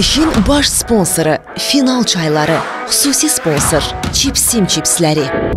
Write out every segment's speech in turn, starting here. Çekilişin baş sponsoru Final çayları, xüsusi sponsor Çipsim çipsləri.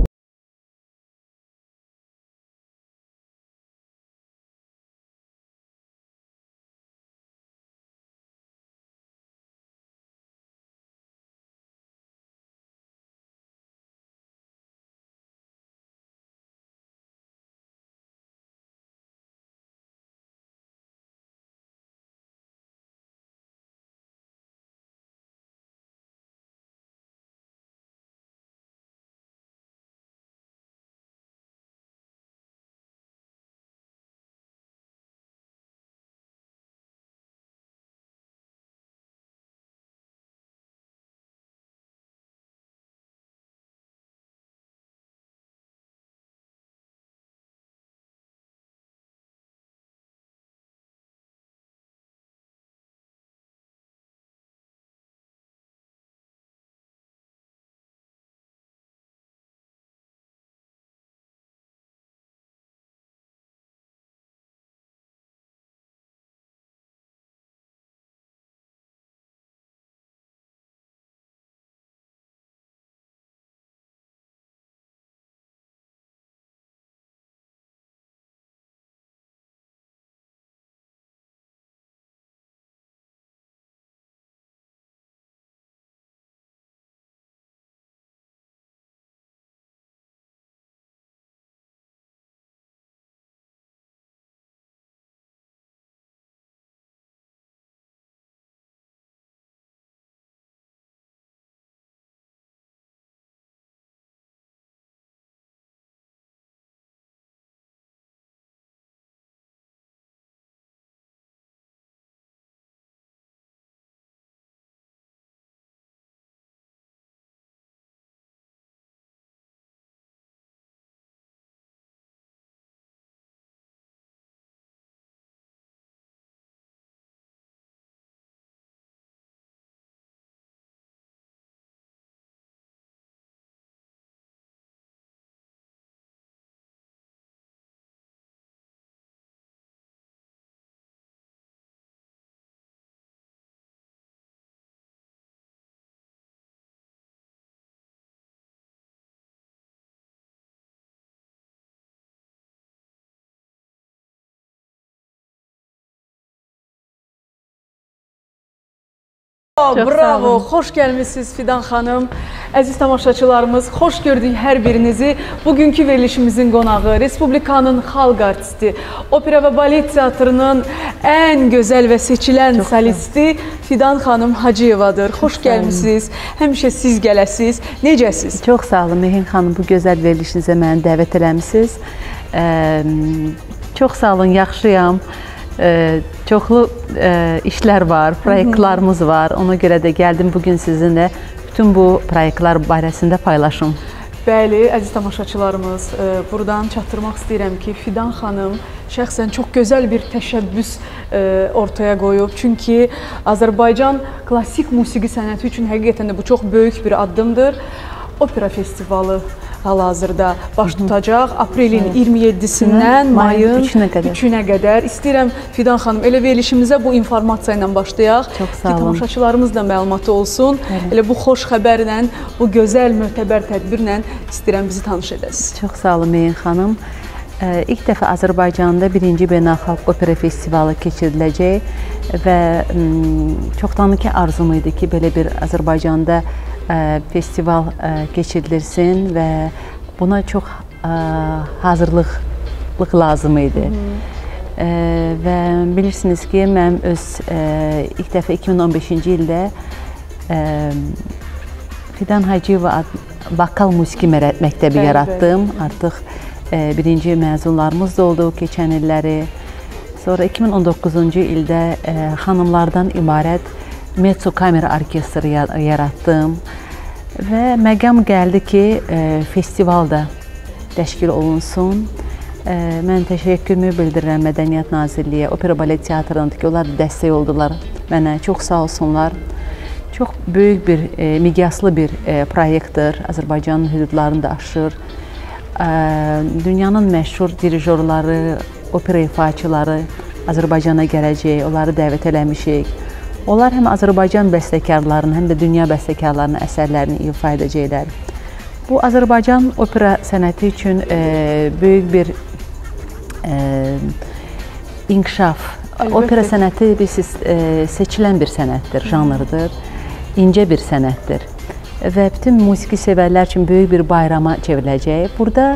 Çox bravo, hoş gelmişsiniz Fidan Hanım. Əziz tamaşaçılarımız, hoş gördük hər birinizi. Bugünkü verilişimizin qonağı, Respublikanın xalq artisti, opera ve balet teatrının en güzel ve seçilen çok solisti Fidan Hanım Hacıyevadır. Hoş gelmişsiniz, həmişə siz gələsiniz. Necəsiz? Çox sağ olun, Mehin Hanım, bu güzel verilişinizə məni dəvət eləmişsiniz. Çox sağ olun, yaxşıyam. Çoxlu işler var, proyektlarımız var. Ona göre de geldim bugün sizinle bütün bu proyektlar barəsində paylaşım. Bəli, əziz tamaşaçılarımız, buradan çatdırmaq istəyirəm ki, Fidan xanım şəxsən çox gözəl bir təşəbbüs ortaya qoyub. Çünki Azərbaycan klasik musiqi sənəti üçün həqiqətən də bu çox böyük bir addımdır. Opera festivalı hal-hazırda baş tutacaq. Aprelin 27-sindən mayın 3-nə qədər. İstəyirəm Fidan xanım, elə verilişimizə bu informasiya ilə başlayaq ki, tamaşaçılarımız da məlumatı olsun. Elə bu xoş xəbərlə, bu gözəl mötəbər tədbirlə istəyirəm bizi tanış edəsiniz. Çox sağ olun Meyin xanım. İlk dəfə Azərbaycanda Birinci Beynəlxalq Opera Festivalı keçiriləcək və çoxdanlı ki arzum idi ki, belə bir Azərbaycanda festival keçirilirsin və buna çox hazırlıq lazım idi. Və bilirsiniz ki, mən öz ilk dəfə 2015-ci ildə Fidan Hacıyeva vokal musiqi məktəbi yaratdım. Artıq birinci məzunlarımız da oldu keçən illəri. Sonra 2019-cu ildə xanımlardan ibarət Mezzo kamera orkestrı yaratdım və məqam gəldi ki, festivalda təşkil olunsun. Mən təşəkkürümü bildirirəm Mədəniyyət Nazirliyə, Opera Balet Teatrına ki, onlar dəstək oldular mənə, çox sağ olsunlar. Çox böyük bir, miqyaslı bir proyektdir, Azərbaycanın hüdudlarını da aşır. Dünyanın məşhur dirijorları, opera ifaçıları Azərbaycana gələcək, onları dəvət eləmişik. Onlar həm Azərbaycan bəstəkarlarının, həm də dünya bəstəkarlarının əsərlərini ifa edəcəklər. Bu, Azərbaycan opera sənəti üçün böyük bir inkişaf. Opera sənəti seçilən bir sənətdir, janrdır, incə bir sənətdir və bütün musiqi sevərlər üçün böyük bir bayrama çevriləcək. Burada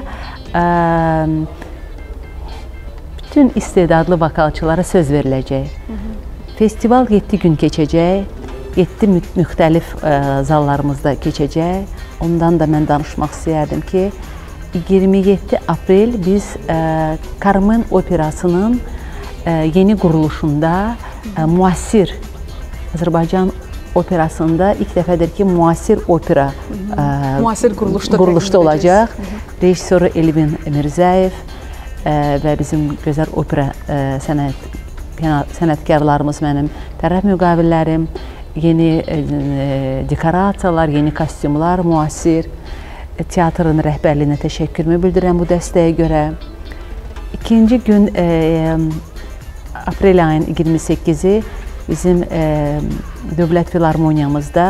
bütün istedadlı vokalçılara söz veriləcək. Festival 7 gün keçəcək, 7 müxtəlif zallarımızda keçəcək. Ondan da mən danışmaq istəyərdim ki, 27 aprel biz Carmen operasının yeni quruluşunda müasir, Azərbaycan operasında ilk dəfədir ki, müasir opera quruluşda olacaq. Rejissoru Elvin Mirzayev və bizim gözəl opera sənətkarlarımız, mənim tərəf müqavillərim, yeni dekorasiyalar, yeni kostyumlar, müasir. Teatrın rəhbərliyinə təşəkkürümü bildirəm bu dəstəyə görə. İkinci gün, aprel ayın 28-i bizim Dövlət Filarmoniyamızda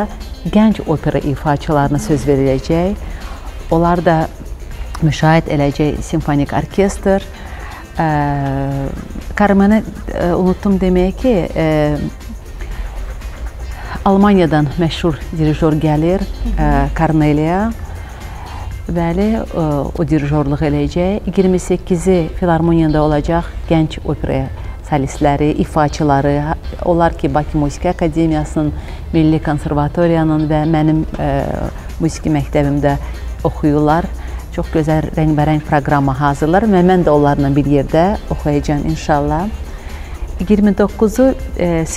gənc opera ifaçılarına söz veriləcək. Onlar da müşahidə edəcək simfonik orkestr. Carmen'i unuttum deməyə ki, Almaniyadan məşhur dirijor gəlir Korneliya. Bəli, o dirijorluq eləyəcək. 28-i Filarmoniyada olacaq gənc opera solistləri, ifaçıları, onlar ki, Bakı Musiqi Akademiyasının, Milli Konservatoriyanın və mənim musiqi məktəbimdə oxuyurlar. Çox gözəl rəngbərəng proqrama hazırlar və mən də onlarla bir yerdə oxuyacağım inşallah. 29-u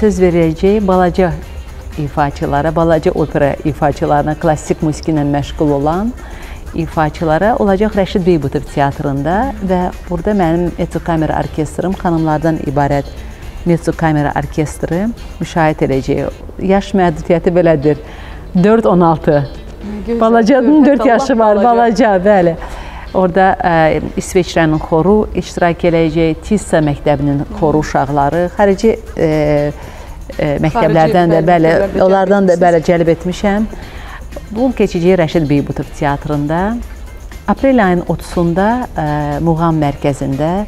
söz veriləcək balaca ifaçılara, balaca opera ifaçılarına, klassik musiqi ilə məşğul olan ifaçılara olacaq Rəşid Beybutov teatrında və burada mənim Mezzo kamera orkestrım, xanımlardan ibarət Mezzo kamera orkestrı müşahidə edəcək. Yaş məhdudiyyəti belədir, 4-16. Balacadın 4 yaşı var, balaca, bəli. Orada İsveçrənin xoru iştirak edəcək, Tissa məktəbinin xoru uşaqları, xarici məktəblərdən də, bəli, onlardan da bəli cəlb etmişəm. Bu keçəcək Rəşid Beybutov teatrında. Aprel ayın 30-da Muğam mərkəzində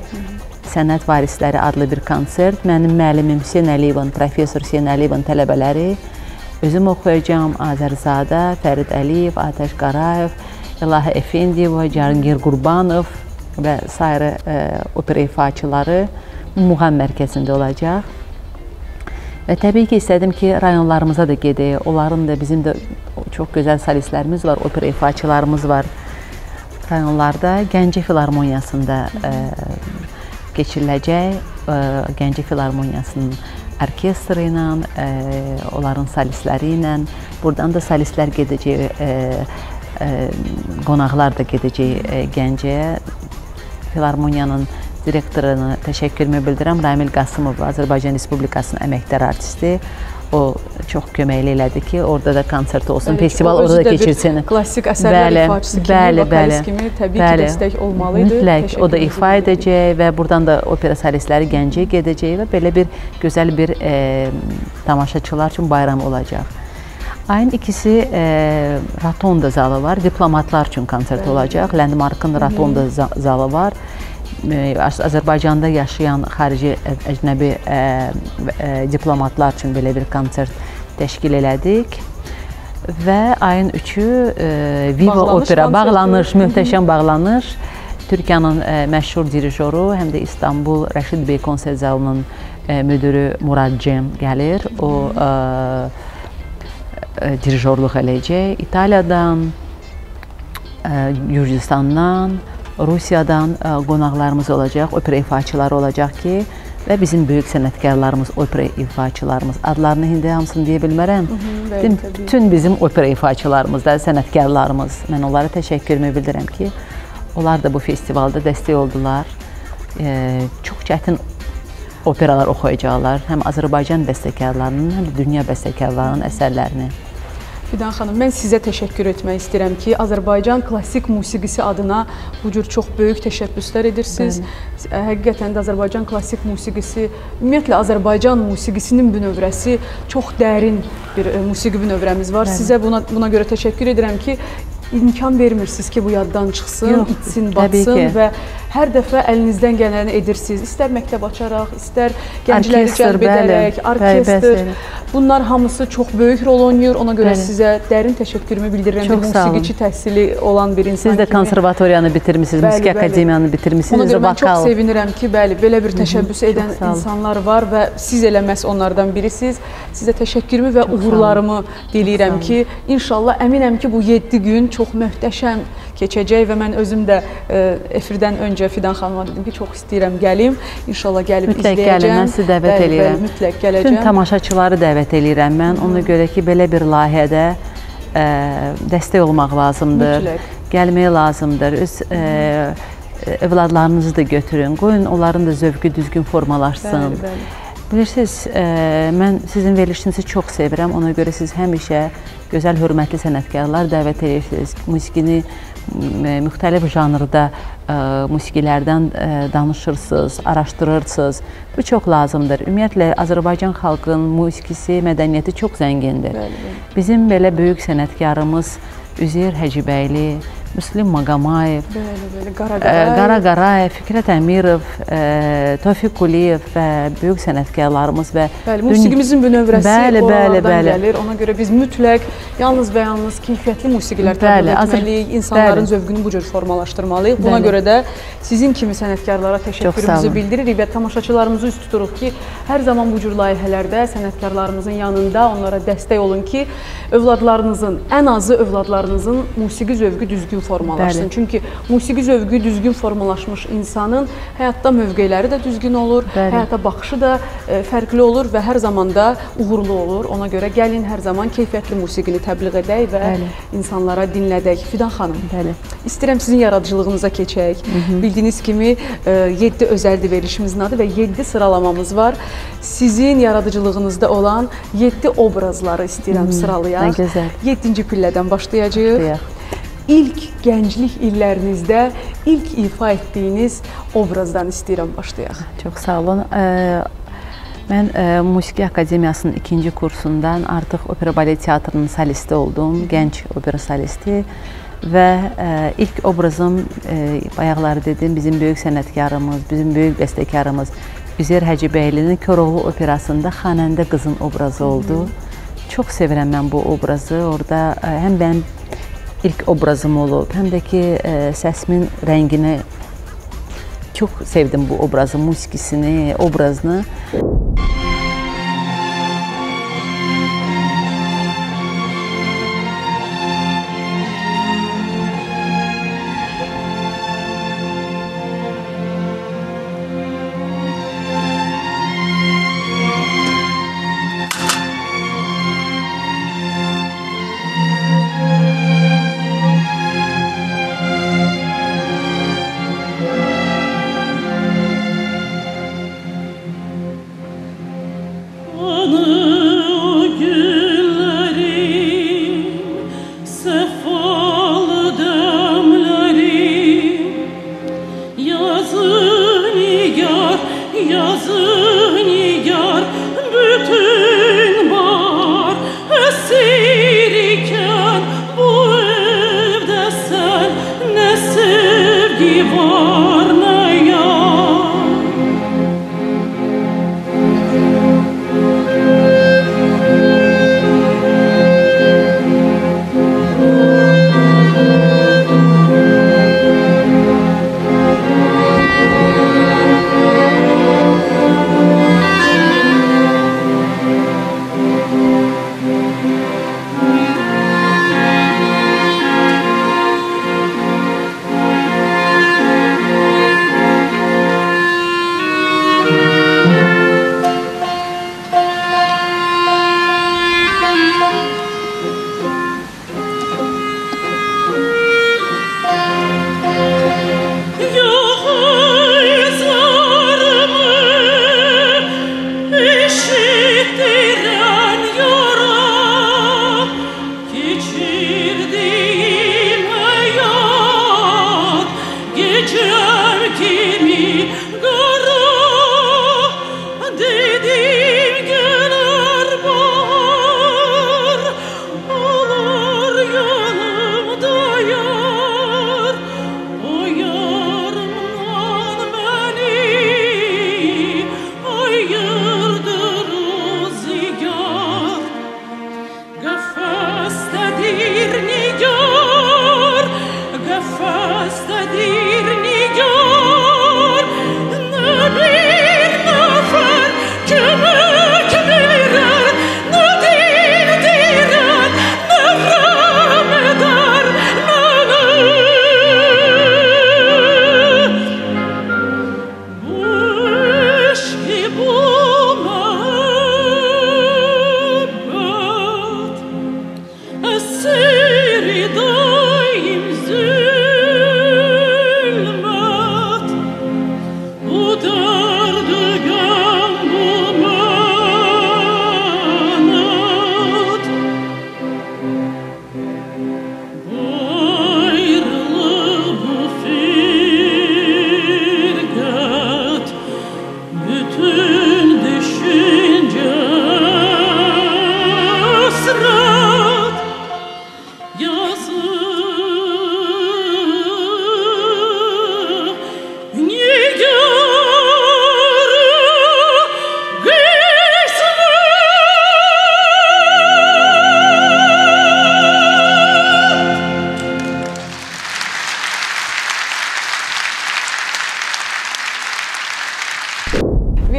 Sənət Varisləri adlı bir konsert. Mənim müəllimim Hüsnə Əliyevin, professor Hüsnə Əliyevin tələbələri. Özüm oxuyacağım Azarızada, Fərid Əliyev, Ateş Qarayev, İlahə Efendiv, Caryngir Qurbanov və sairə opera ifaçıları Muğam mərkəzində olacaq. Və təbii ki, istədim ki, rayonlarımıza da gedək. Onların da, bizim də çox gözəl solistlərimiz var, opera ifaçılarımız var rayonlarda. Gəncə Filarmoniyasında keçiriləcək, Gəncə Filarmoniyasının orkestri ilə, onların solistləri ilə. Buradan da solistlər gedəcək, qonaqlar da gedəcək Gəncəyə. Filarmoniyanın direktoruna təşəkkürümü bildirəm. Ramil Qasımov, Azərbaycan Respublikasının əməkdar artisti. O çox köməkli elədi ki, orada da konsert olsun, festival orada da keçirsin. Klassik əsərlər ifaçısı kimi, vokalist kimi təbii ki, dəstək olmalıydı. Mütləq, o da ifa edəcək və buradan da opera solistləri Gəncəyə gedəcək və belə bir gözəl bir tamaşaçılar üçün bayram olacaq. Ayın 2-si Ratonda zalı var, diplomatlar üçün konsert olacaq. Ləndimarkın Ratonda zalı var. Azərbaycanda yaşayan xarici əcnəbi diplomatlar üçün belə bir konsert təşkil elədik və ayın 3-ü Viva Opera, bağlanış, möhtəşəm bağlanış. Türkiyənin məşhur dirijoru, həm də İstanbul Rəşid Bey konsert zalının müdürü Murad Cem gəlir, o dirijorluq eləyəcək. İtaliyadan, Gürcistandan, Rusiyadan qonaqlarımız olacaq, opera ifaçıları olacaq ki, və bizim böyük sənətkarlarımız, opera ifaçılarımız, adlarını indi hamısını deyə bilmərəm. Bütün bizim opera ifaçılarımız da, sənətkarlarımız, mən onlara təşəkkürümü bildirəm ki, onlar da bu festivalda dəstək oldular. Çox çətin operalar oxuyacaqlar, həm Azərbaycan bəstəkarlarının, həm də dünya bəstəkarlarının əsərlərini. Fidan xanım, mən sizə təşəkkür etmək istəyirəm ki, Azərbaycan klasik musiqisi adına bu cür çox böyük təşəbbüslər edirsiniz. Həqiqətən də Azərbaycan klasik musiqisi, ümumiyyətlə Azərbaycan musiqisinin bünövrəsi çox dərin bir musiqi bünövrəmiz var. Bəli. Sizə buna görə təşəkkür edirəm ki, imkan vermirsiniz ki, bu yaddan çıxsın, yox, itsin, batsın və hər dəfə əlinizdən gələni edirsiniz. İstər məktəb açaraq, istər gəncləri cəlb edərək, orkestr. Bunlar hamısı çox böyük rol oynayır. Ona görə bəli, sizə dərin təşəkkürümü bildirirəm. Çox sağ olun. Musiqiçi təhsili olan bir insan kimi. Siz də konservatoriyanı bitirmişsiniz, müzik akademiyanı bitirmişsiniz. Ona görə mən çox sevinirəm ki, bəli, belə bir təşəbbüs edən insanlar var və siz elə məhz onlardan birisiniz. Sizə təşəkkürümü və uğurlarımı diləyirəm ki, inşallah əminəm ki, bu 7 gün çox möhtəşəm keçəcək və mən özüm də efirdən öncə Fidan xanıma dedim ki, çox istəyirəm gəlim. İnşallah gəlib mütləq izləyəcəm. Gəlin, sizi dəvət eləyirəm. Mütləq gələcəm. Bütün tamaşaçıları dəvət eləyirəm mən. Ona görə ki, belə bir layihədə dəstək olmaq lazımdır. Mütləq. Gəlmək lazımdır. Öz evladlarınızı da götürün. Qoyun, onların da zövqü düzgün formalaşsın. Bəli, bəli. Bilirsiniz, mən sizin verilişinizi çox sevirəm. Ona görə siz həmişə gözəl, hörmətli sənətkarlar dəvət edirsiniz. Musiqini müxtəlif janrda musiqilərdən danışırsınız, araşdırırsınız. Bu çox lazımdır. Ümumiyyətlə, Azərbaycan xalqının musiqisi, mədəniyyəti çox zəngindir. Bizim belə böyük sənətkarımız Üzeyir Hacıbəyli, Müslüm Maqamayev, Qara Qarayev, Fikrət Əmirov, Tofiq Quliyev və böyük sənətkarlarımız və musiqimizin bünövrəsi oralardan gəlir. Ona görə biz mütləq yalnız və yalnız keyfiyyətli musiqilər təmin etməliyik, insanların zövqünü bu cür formalaşdırmalıyıq. Buna görə də sizin kimi sənətkarlara təşəkkürümüzü bildiririk və tamaşaçılarımızı üst tuturuq ki, hər zaman bu cür layihələrdə sənətkarlarımızın yanında onlara dəstək olun ki, övladlarınızın, ən azı övladlarınızın musiqi zövqü düzgün formalaşsın. Çünki musiqi zövqü düzgün formalaşmış insanın həyatda mövqeləri də düzgün olur, həyata baxışı da fərqli olur və hər zaman da uğurlu olur. Ona görə gəlin hər zaman keyfiyyətli musiqini təbliğ edək və insanlara dinlədək. Fidan xanım, istəyirəm sizin yaradıcılığınıza keçək. Bildiyiniz kimi 7 özəldir verilişimizin adı və 7 sıralamamız var. Sizin yaradıcılığınızda olan 7 obrazları istəyirəm sıralayaq. 7-ci pillədən başlayacağıq. İlk gənclik illərinizdə ilk ifa etdiyiniz obrazdan istəyirəm başlayaq. Çox sağ olun. Mən Musiqi Akademiyasının 2-ci kursundan artıq Opera Balet Teatrının solisti oldum, gənc opera solisti və ilk obrazım, bayaqları dedim, bizim böyük sənətkarımız, bizim böyük bəstəkarımız Üzeyir Hacıbəylinin Köroğlu operasında xanəndə qızın obrazı oldu. Çox sevirəm mən bu obrazı. Orada həm mənim ilk obrazım olub, həm də ki, səsimin rəngini çox sevdim bu obrazı, musikisini, obrazını.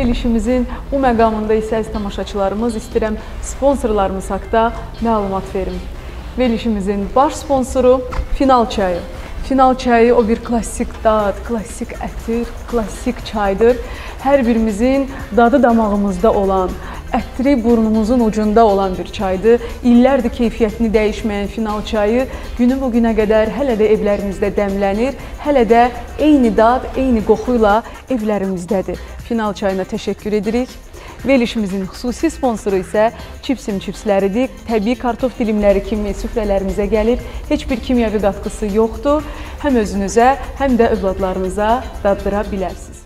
verilişimizin bu məqamında isə əziz tamaşaçılarımız, istəyirəm sponsorlarımız haqda məlumat verim. Verilişimizin baş sponsoru Final çayı. Final çayı o bir klasik dad, klasik ətir, klasik çaydır. Hər birimizin dadı damağımızda olan, ətri burnumuzun ucunda olan bir çaydır. İllərdir keyfiyyətini dəyişməyən Final çayı günü bu günə qədər hələ də evlərimizdə dəmlənir, hələ də eyni dad, eyni qoxuyla evlərimizdədir. Final çayına təşəkkür edirik. Verilişimizin xüsusi sponsoru isə Çipsim çipsləridir. Təbii kartof dilimləri kimi süfrələrimizə gəlir. Heç bir kimyəvi qatqısı yoxdur. Həm özünüzə, həm də övladlarınıza daddıra bilərsiniz.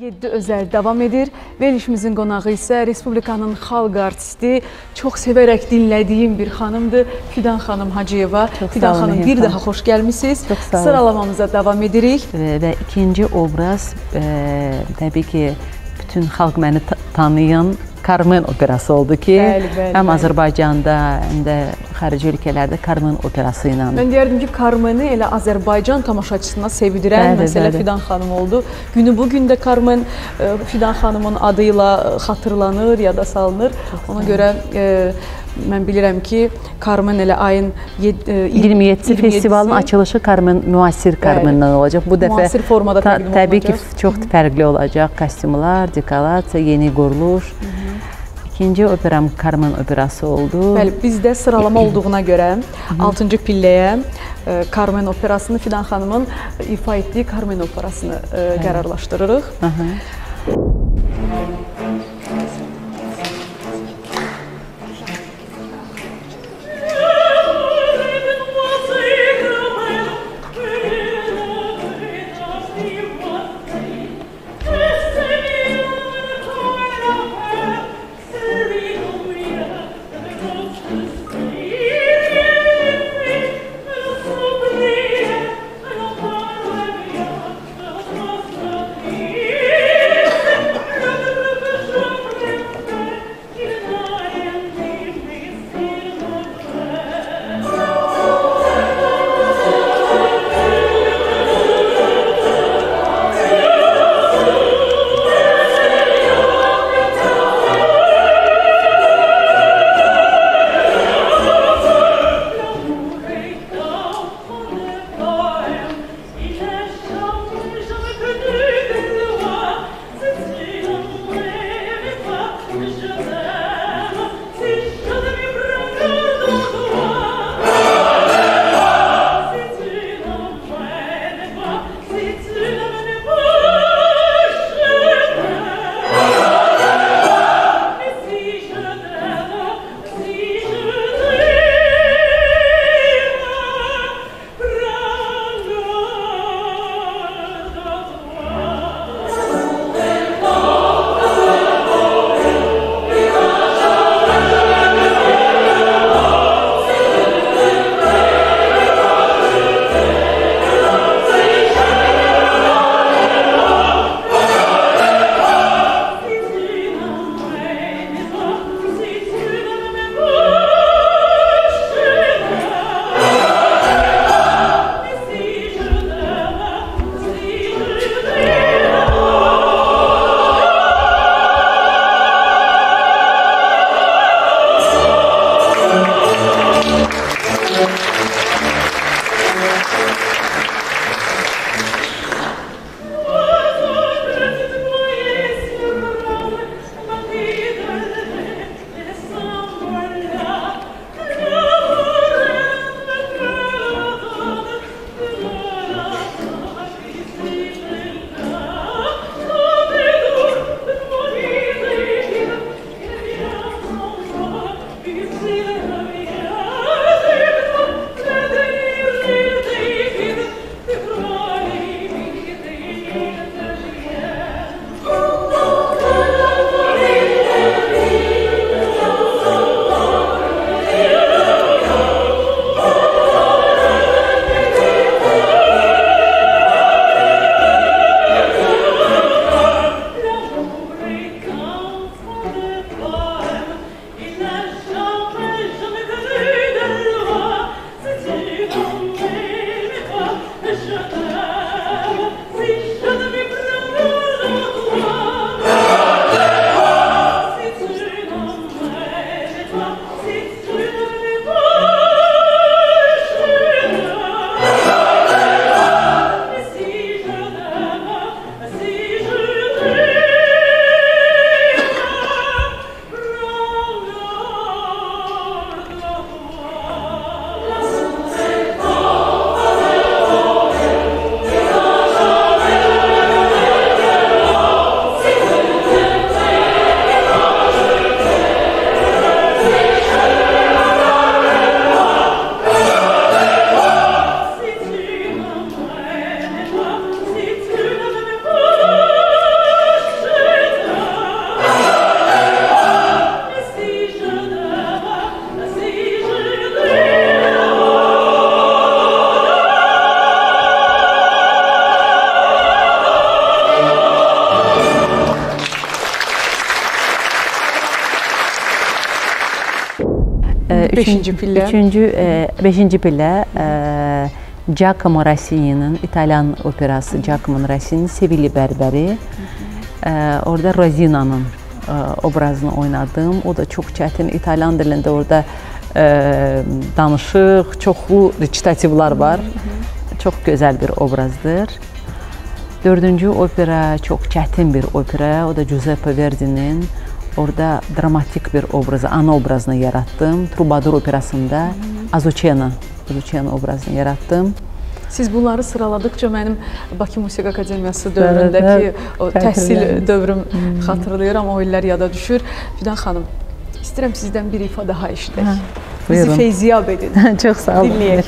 7 Özəl davam edir. Verilişimizin qonağı isə Respublikanın xalq artisti, çox sevərək dinlədiyim bir xanımdır, Fidan xanım Hacıyeva. Fidan xanım, bir daha xoş gəlmisiniz. Sıralamamıza davam edirik. Və ikinci obraz, təbii ki, bütün xalq məni tanıyan Karmen operası oldu ki, həm Azərbaycanda, həm də xarici ölkələrdə Karmen operası ilə. Mən deyərdim ki, Karmeni elə Azərbaycan tamaşaçısına sevdirən məsələ Fidan xanım oldu. Günü bugün də Karmen Fidan xanımın adı ilə xatırlanır, yada salınır. Ona görə mən bilirəm ki, Karmen elə ayın 27-ci festivalın açılışı müasir Karmenlə olacaq. Bu dəfə təbii ki, çox fərqli olacaq. Kostyumlar, dekorasiya, yeni quruluş. İkinci operam Karmen operası oldu. Bəli, bizdə sıralama olduğuna görə 6-cı pilləyə Karmen operasını, Fidan xanımın ifa etdiyi Karmen operasını qərarlaşdırırıq. Beşinci pillə Giacomo Rossini'nin, İtalyan operası Giacomo Rossini'nin Sevilli Bərberi. Orada Rosina'nın obrazını oynadım. O da çok çətin. İtalyan dilində orada danışıq, çoxlu recitativlar var. Çox gözəl bir obrazdır. Dördüncü opera çox çətin bir opera. O da Giuseppe Verdi'nin. Orada dramatik bir obrazı, ana obrazını yarattım. Trubadur operasında Azuçena obrazını yarattım. Siz bunları sıraladıkca benim Bakı Musiqi Akademiyası dövründeki o təhsil dövrüm hatırlayıram, o iller yada düşür. Fidan xanım, istedim sizden bir ifa daha işləyək. Bizi feyziyab edin. Çok sağ olun. Dinləyək.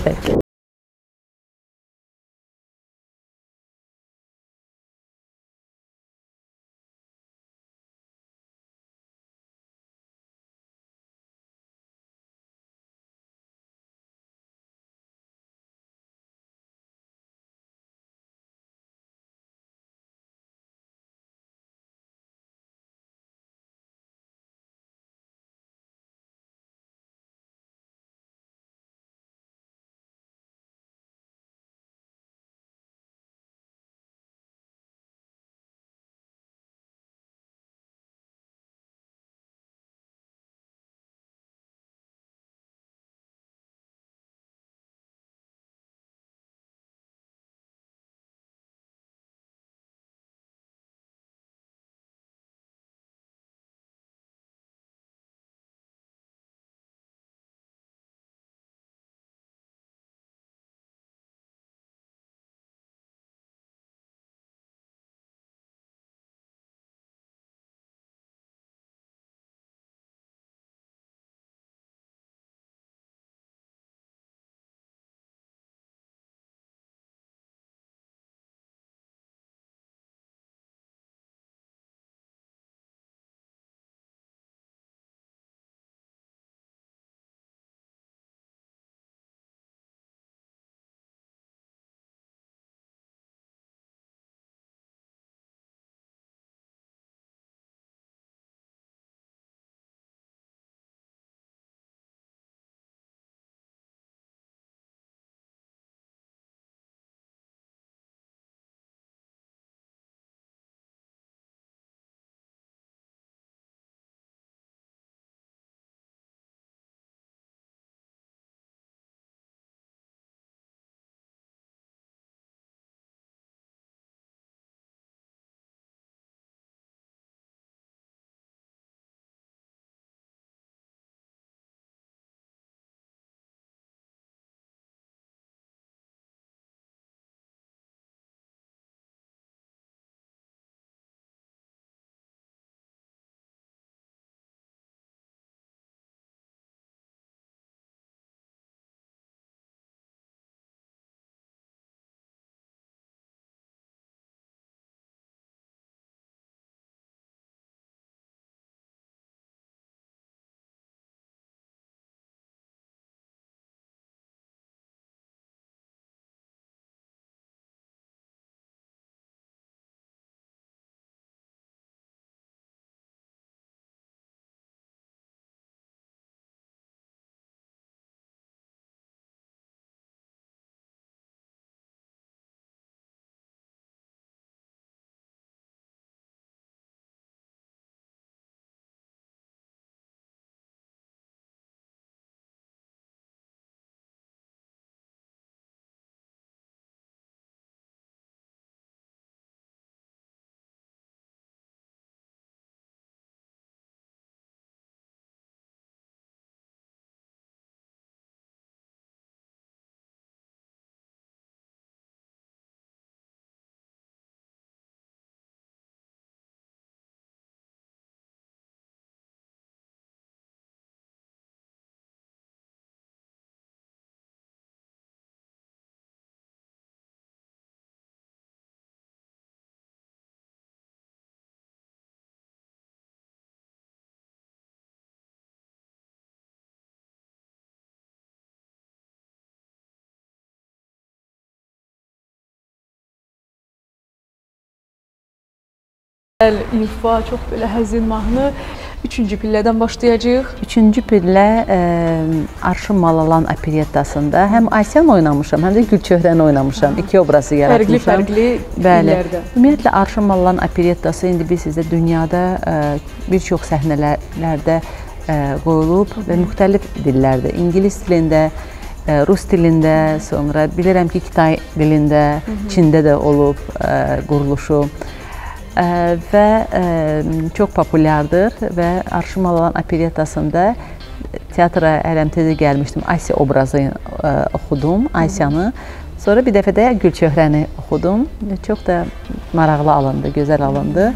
İfa, çox belə həzin mahnı. Üçüncü pillədən başlayacağıq. Üçüncü pillə Arşın Malalan operettasında həm Aysiyan oynamışam, həm də Gülçöhrəni oynamışam. Aha. İki obrazı yaratmışam. Fərqli pillərdə. Ümumiyyətlə, Arşın Malalan operettası indi sizdə dünyada bir çox səhnələrdə qoyulub və müxtəlif dillərdə, ingilis dilində, rus dilində, sonra bilirəm ki, Kitay dilində, Çində də olub quruluşu və çox populyardır və Arşın Malalan operettasında teatra LMT-də gəlmişdim, Asiya obrazı oxudum, Asiyanı. Sonra bir dəfə də Gülçöhrəni oxudum, çox da maraqlı alındı, gözəl alındı.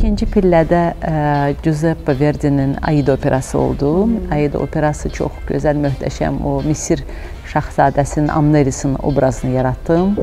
İkinci pillədə Giuseppe Verdinin Aida operası oldu. Aida operası çox gözəl, möhtəşəm, o Misir şahzadəsinin Amneris'in obrazını yaratdım.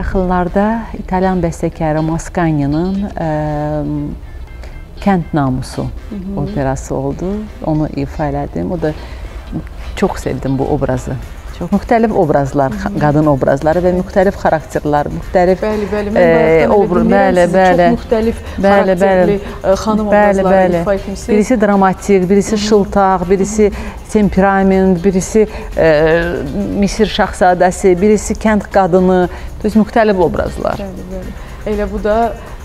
Yaxınlarda İtalyan bəstəkarı Mascagni'nin Kənd Namusu operası oldu. Onu ifa elədim. O da çox sevdim bu obrazı. Çox müxtəlif obrazlar, qadın obrazları və müxtəlif xarakterlər, müxtəlif müxtəlif xanım obrazları ifa etmişsiniz. Birisi dramatik, birisi şıltaq, birisi temperament, birisi Misir şahzadəsi, birisi kənd qadını. Düz müxtəlif obrazlar. Bəli, bəli. Elə bu da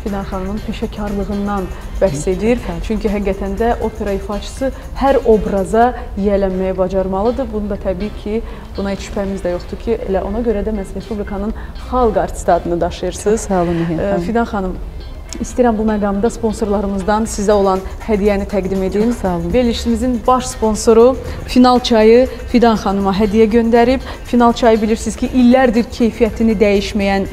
Fidan xanımın peşəkarlığından bəhs edir. Çünki həqiqətən də opera ifaçısı hər obraza yiyələnməyə bacarmalıdır. Bunu da təbii ki, buna heç şübhəmiz də yoxdur ki, elə ona görə də məhz Respublikanın xalq artisti adını daşıyırsınız. Çox sağ olun, Fidan xanım. İstəyirəm bu məqamda sponsorlarımızdan sizə olan hədiyyəni təqdim edeyim. Verilişimizin baş sponsoru Final çayı Fidan xanıma hədiyyə göndərib. Final çayı bilirsiniz ki, illərdir keyfiyyətini dəyişməyən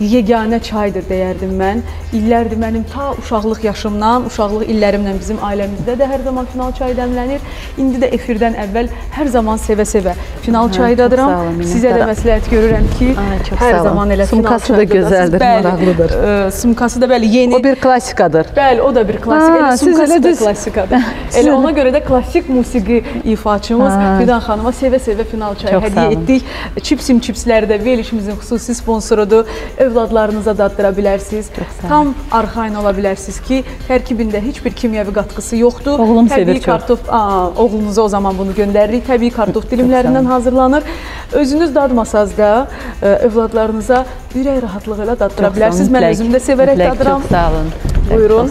yeganə çaydır deyərdim mən. İllərdir mənim ta uşaqlıq yaşımdan, uşaqlıq illərimdən bizim ailəmizdə də hər zaman Final çayı dəmlənir. İndi də efirdən əvvəl hər zaman sevə-sevə Final çaydadıram. Sizə də məsləhət görürəm ki, hər zaman elə Final çaydadırasınız. Yeni... O bir klasikadır. Bəli, o da bir klasikadır. Sumkası da klasikadır. Elə ona görə də klasik musiqi ifaçımız Fidan xanıma sevə-sevə Final çayı hədiyyə etdik. Çipsim çipsləri də verilişimizin xüsusi sponsorudur. Övladlarınıza daddıra bilərsiniz. Tam arxain ola bilərsiniz ki, tərkibində heç bir kimyəvi qatqısı yoxdur. Oğlum sevir çox. Oğlunuza o zaman bunu göndəririk. Təbii kartof dilimlərindən hazırlanır. Özünüz dadmasanız da övladlarınıza ürək rahatlığı ilə daddıra bilərsiniz. Mən özümdə sevərək dadıram. Çox sağ olun. Buyurun.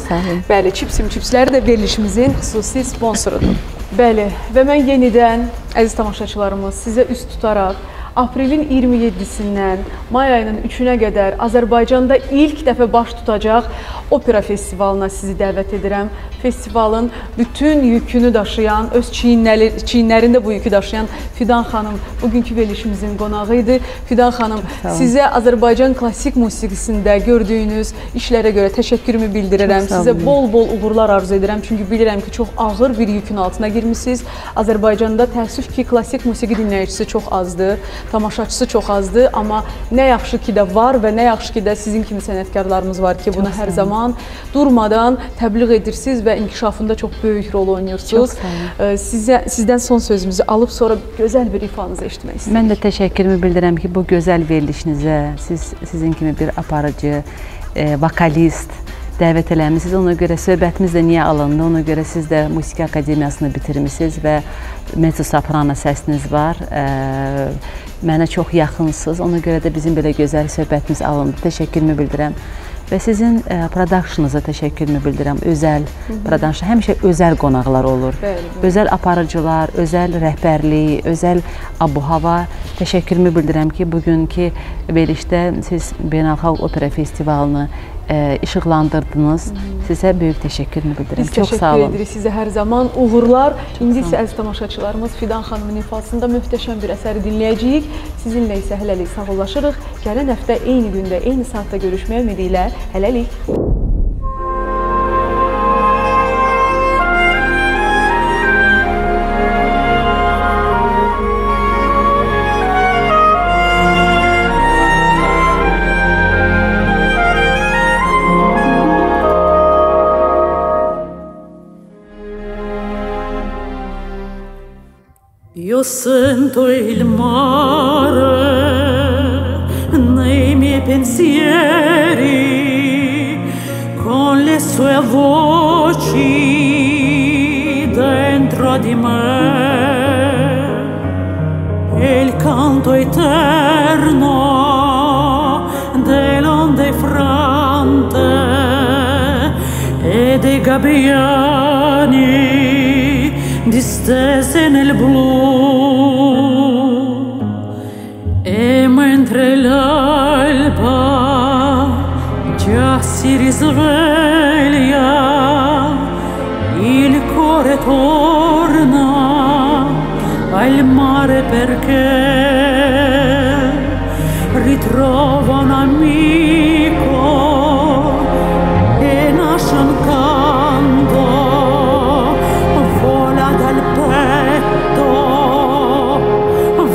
Bəli, Çipsim çipsləri də verilişimizin xüsusi sponsorudur. Bəli, və mən yenidən, əziz tamaşaçılarımız, sizə üst tutaraq, aprelin 27-sindən may ayının 3-ünə qədər Azərbaycanda ilk dəfə baş tutacaq opera festivalına sizi dəvət edirəm. Festivalın bütün yükünü daşıyan, öz çiyinlərində bu yükü daşıyan Fidan xanım bugünkü verilişimizin qonağı idi. Fidan xanım, sizə Azərbaycan klasik musiqisində gördüyünüz işlərə görə təşəkkürümü bildirirəm. Sizə bol-bol uğurlar arzu edirəm. Çünki bilirəm ki, çox ağır bir yükün altına girmişsiniz. Azərbaycanda təəssüf ki, klasik musiqi dinləyicisi çox azdır, tamaşaçısı çox azdır. Amma nə yaxşı ki də var və nə yaxşı ki də sizin kimi sənətkarlarımız var ki, bunu hər zaman durmadan təbliğ edirsiniz və inkişafında çox böyük rol oynuyorsunuz. Sizdən son sözümüzü alıb sonra gözəl bir ifanızı eşitmək istəyir. Mən də təşəkkürümü bildirəm ki, bu gözəl verilişinizə sizin kimi bir aparıcı, vokalist dəvət eləmişsiniz. Ona görə söhbətimiz də niyə alındı? Ona görə siz də Musiqi Akademiyasını bitirmişsiniz və mezzo-soprano səsiniz var. Mənə çox yaxınsınız. Ona görə də bizim belə gözəl söhbətimiz alındı. Təşəkkürümü bildirəm. Və sizin prodakşınıza təşəkkürümü bildirəm. Özəl prodakşın, həmişə özəl qonaqlar olur. Özəl aparıcılar, özəl rəhbərlik, özəl abu-hava. Təşəkkürümü bildirəm ki, bugünkü verilişdə siz Beynəlxalq Opera Festivalını işıqlandırdınız. Sizə böyük təşəkkürümü bildirəm. Çox sağ olun. Biz təşəkkür edirik sizə hər zaman. Uğurlar. İndi isə əziz tamaşaçılarımız Fidan xanımın ifasında möhtəşəm bir əsəri dinləyəcəyik. Sizinlə isə hələlik sağollaşırıq. Gələn həftə eyni gündə, eyni saatda görüşməyə ümidi ilə hələlik. Io sento il mare nei miei pensieri, con le sue voci dentro di me, e il canto eterno delle onde frante e dei gabbiani distese nel blu, e mentre l'alba già si risveglia, il cuore torna al mare perché ritrova un amico e nasce un canto. Lo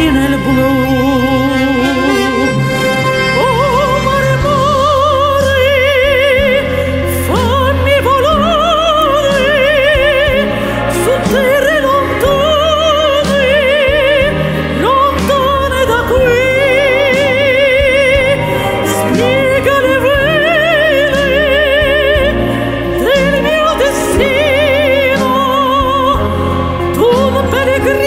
fino il blu. Oh mare, mare, fammi volare su terre lontane, lontane da qui. Spiega le vele del mio destino, tu un peregrino.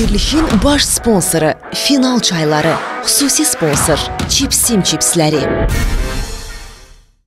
Verilişin baş sponsoru Final çayları, xüsusi sponsor Çipsim çipsləri.